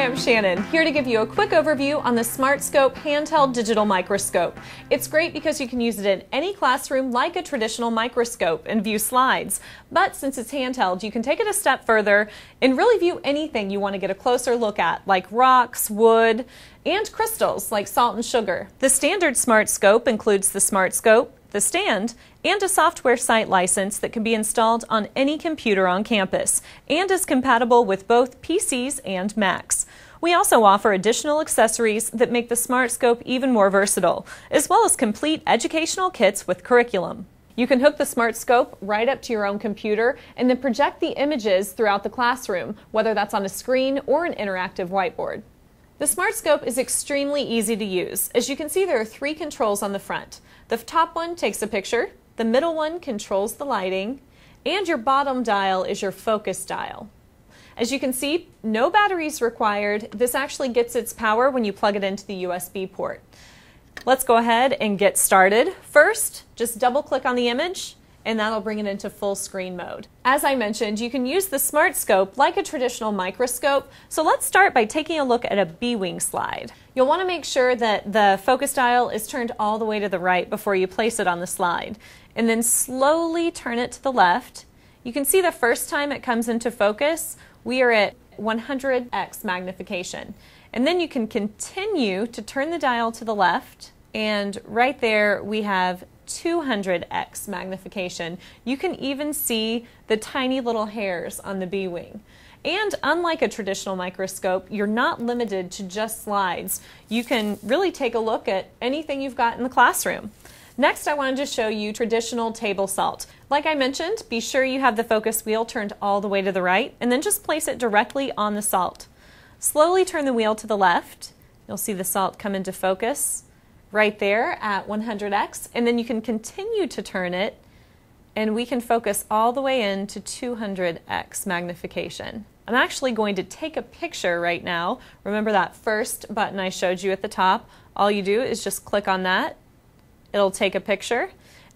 Hi, I'm Shannon, here to give you a quick overview on the SmartScope handheld digital microscope. It's great because you can use it in any classroom like a traditional microscope and view slides. But since it's handheld, you can take it a step further and really view anything you want to get a closer look at, like rocks, wood, and crystals like salt and sugar. The standard SmartScope includes the SmartScope, the stand, and a software site license that can be installed on any computer on campus and is compatible with both PCs and Macs. We also offer additional accessories that make the SmartScope even more versatile, as well as complete educational kits with curriculum. You can hook the SmartScope right up to your own computer and then project the images throughout the classroom, whether that's on a screen or an interactive whiteboard. The SmartScope is extremely easy to use. As you can see, there are three controls on the front. The top one takes a picture, the middle one controls the lighting, and your bottom dial is your focus dial. As you can see, no batteries required. This actually gets its power when you plug it into the USB port. Let's go ahead and get started. First, just double-click on the image, and that'll bring it into full screen mode. As I mentioned, you can use the SmartScope like a traditional microscope, so let's start by taking a look at a B-wing slide. You'll want to make sure that the focus dial is turned all the way to the right before you place it on the slide, and then slowly turn it to the left. You can see the first time it comes into focus, we are at 100x magnification. And then you can continue to turn the dial to the left, and right there we have 200x magnification. You can even see the tiny little hairs on the B-wing. And unlike a traditional microscope, you're not limited to just slides. You can really take a look at anything you've got in the classroom. Next, I wanted to show you traditional table salt. Like I mentioned, be sure you have the focus wheel turned all the way to the right, and then just place it directly on the salt. Slowly turn the wheel to the left. You'll see the salt come into focus right there at 100x, and then you can continue to turn it, and we can focus all the way in to 200x magnification. I'm actually going to take a picture right now. Remember that first button I showed you at the top? All you do is just click on that. It'll take a picture,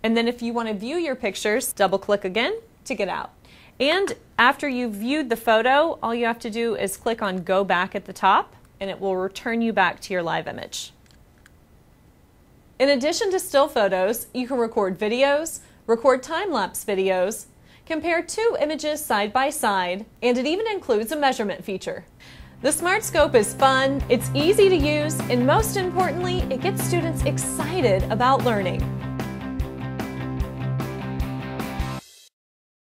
and then if you want to view your pictures, double-click again to get out. And after you've viewed the photo, all you have to do is click on Go Back at the top, and it will return you back to your live image. In addition to still photos, you can record videos, record time-lapse videos, compare two images side by side, and it even includes a measurement feature. The SmartScope is fun, it's easy to use, and most importantly, it gets students excited about learning.